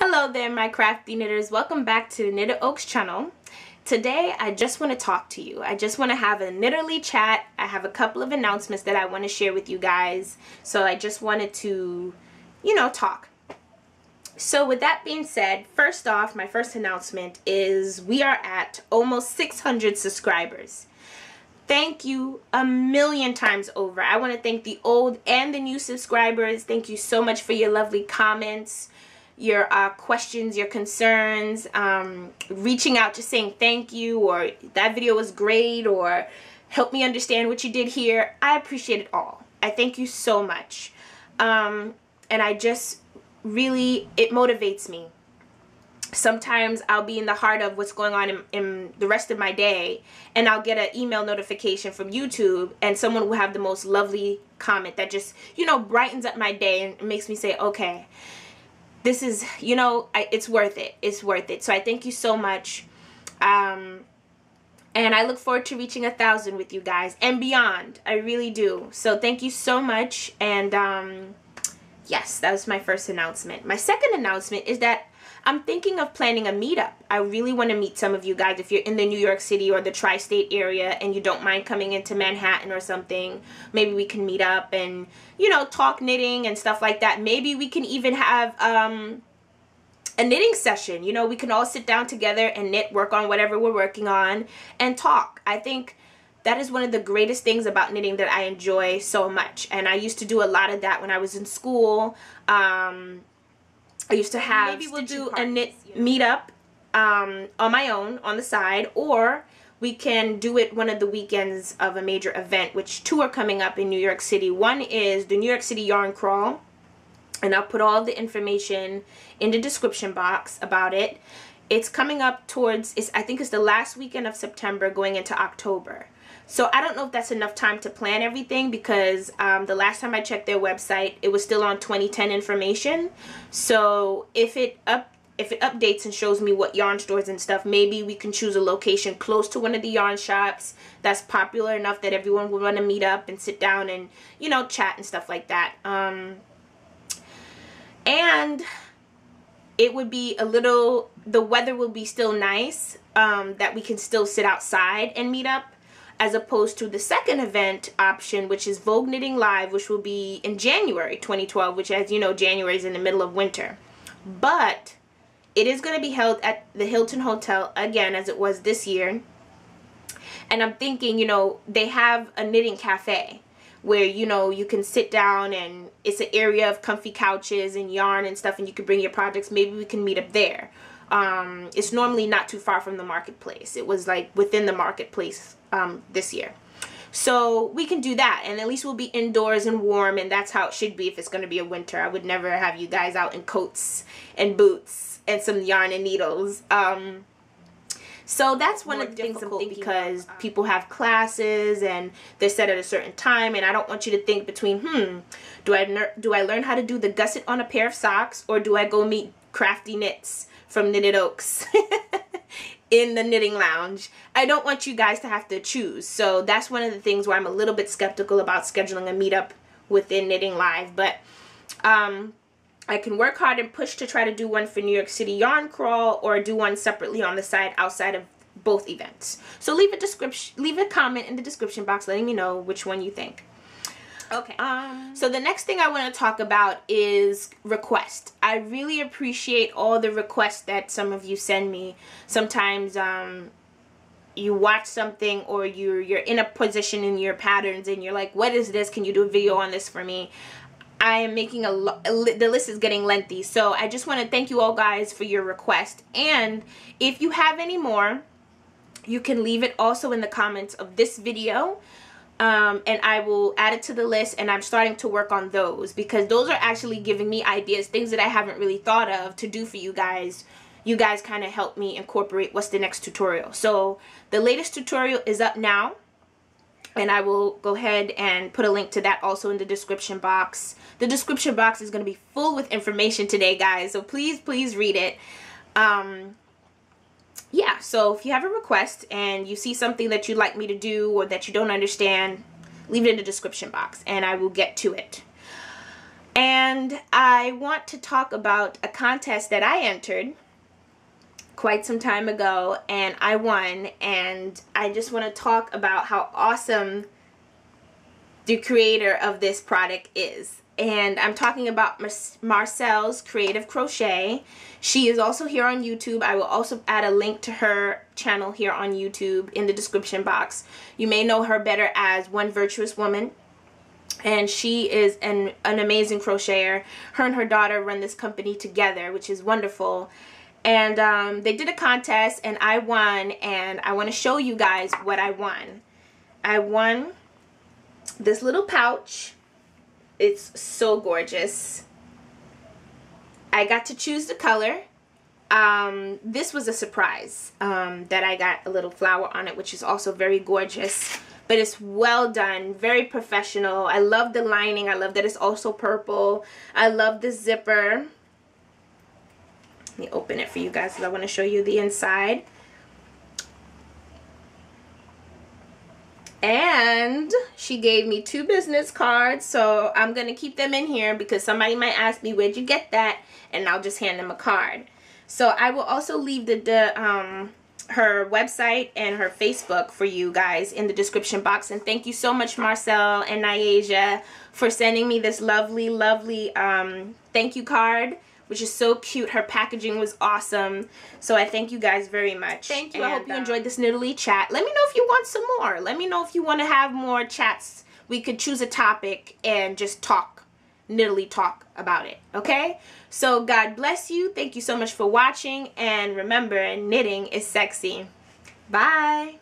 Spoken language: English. Hello there my crafty knitters, welcome back to the Knitted Oaks channel. Today I just want to talk to you. I just want to have a knitterly chat. I have a couple of announcements that I want to share with you guys. So I just wanted to, you know, talk. So with that being said, first off, my first announcement is we are at almost 600 subscribers. Thank you a million times over. I want to thank the old and the new subscribers. Thank you so much for your lovely comments, your questions, your concerns, reaching out to saying thank you, or that video was great, or help me understand what you did here. I appreciate it all. I thank you so much. And I just really, it motivates me. Sometimes I'll be in the heart of what's going on in the rest of my day, and I'll get an email notification from YouTube, and someone will have the most lovely comment that just, you know, brightens up my day and makes me say, okay, this is, you know, it's worth it. It's worth it. So I thank you so much. And I look forward to reaching 1,000 with you guys and beyond. I really do. So thank you so much. And yes, that was my first announcement. My second announcement is that I'm thinking of planning a meetup. I really want to meet some of you guys if you're in the New York City or the tri-state area and you don't mind coming into Manhattan or something. Maybe we can meet up and, you know, talk knitting and stuff like that. Maybe we can even have a knitting session. You know, we can all sit down together and knit, work on whatever we're working on, and talk. I think that is one of the greatest things about knitting that I enjoy so much. And I used to do a lot of that when I was in school. I used to have, maybe we'll do a knit meetup on my own on the side, or we can do it one of the weekends of a major event, which two are coming up in New York City. One is the New York City Yarn Crawl, and I'll put all the information in the description box about it. It's coming up towards, I think it's the last weekend of September going into October. So I don't know if that's enough time to plan everything, because the last time I checked their website, it was still on 2010 information. So if it updates and shows me what yarn stores and stuff, maybe we can choose a location close to one of the yarn shops that's popular enough that everyone will want to meet up and sit down and, you know, chat and stuff like that. And it would be a little, the weather will be still nice, that we can still sit outside and meet up, as opposed to the second event option, which is Vogue Knitting Live, which will be in January 2012, which, as you know, January is in the middle of winter. But it is going to be held at the Hilton Hotel again, as it was this year. And I'm thinking, you know, they have a knitting cafe where, you know, you can sit down, and it's an area of comfy couches and yarn and stuff, and you can bring your projects. Maybe we can meet up there. It's normally not too far from the marketplace. It was like within the marketplace this year. So we can do that, and at least we'll be indoors and warm, and that's how it should be if it's going to be a winter. I would never have you guys out in coats and boots and some yarn and needles. So that's one of the things I'm thinking, because people have classes and they're set at a certain time, and I don't want you to think between, do I learn how to do the gusset on a pair of socks, or do I go meet Crafty Knits from Knitted Oaks in the knitting lounge? I don't want you guys to have to choose. So that's one of the things where I'm a little bit skeptical about scheduling a meetup within Knitting Live. But I can work hard and push to try to do one for New York City Yarn Crawl, or do one separately on the side outside of both events. So leave a comment in the description box letting me know which one you think. Okay, so the next thing I want to talk about is requests. I really appreciate all the requests that some of you send me. Sometimes you watch something, or you're in a position in your patterns and you're like, what is this? Can you do a video on this for me? I am making the list is getting lengthy. So I just want to thank you all guys for your request. And if you have any more, you can leave it also in the comments of this video. And I will add it to the list, and I'm starting to work on those, because those are actually giving me ideas, things that I haven't really thought of to do for you guys. You guys kind of help me incorporate what's the next tutorial. So the latest tutorial is up now, and I will go ahead and put a link to that also in the description box. The description box is going to be full with information today, guys, so please, please read it. Yeah, so if you have a request and you see something that you'd like me to do or that you don't understand, leave it in the description box and I will get to it. And I want to talk about a contest that I entered quite some time ago, and I won, and I just want to talk about how awesome the creator of this product is. And I'm talking about Marcelle's Creative Crochet. She is also here on YouTube. I will also add a link to her channel here on YouTube in the description box. You may know her better as One Virtuous Woman. And she is an amazing crocheter. Her and her daughter run this company together, which is wonderful. And they did a contest, and I won, and I want to show you guys what I won. I won this little pouch. It's so gorgeous. I got to choose the color. This was a surprise that I got a little flower on it, which is also very gorgeous. But it's well done, very professional. I love the lining. I love that it's also purple. I love the zipper. Let me open it for you guys because I want to show you the inside. And she gave me two business cards, so I'm going to keep them in here because somebody might ask me, where'd you get that? And I'll just hand them a card. So I will also leave her website and her Facebook for you guys in the description box. And thank you so much, Marcel and Nyasia, for sending me this lovely, lovely thank you card, which is so cute. Her packaging was awesome. So I thank you guys very much. Thank you. And I hope you enjoyed this Knitted chat. Let me know if you want some more. Let me know if you want to have more chats. We could choose a topic and just talk, Knitted talk about it. Okay? So God bless you. Thank you so much for watching, and remember, knitting is sexy. Bye.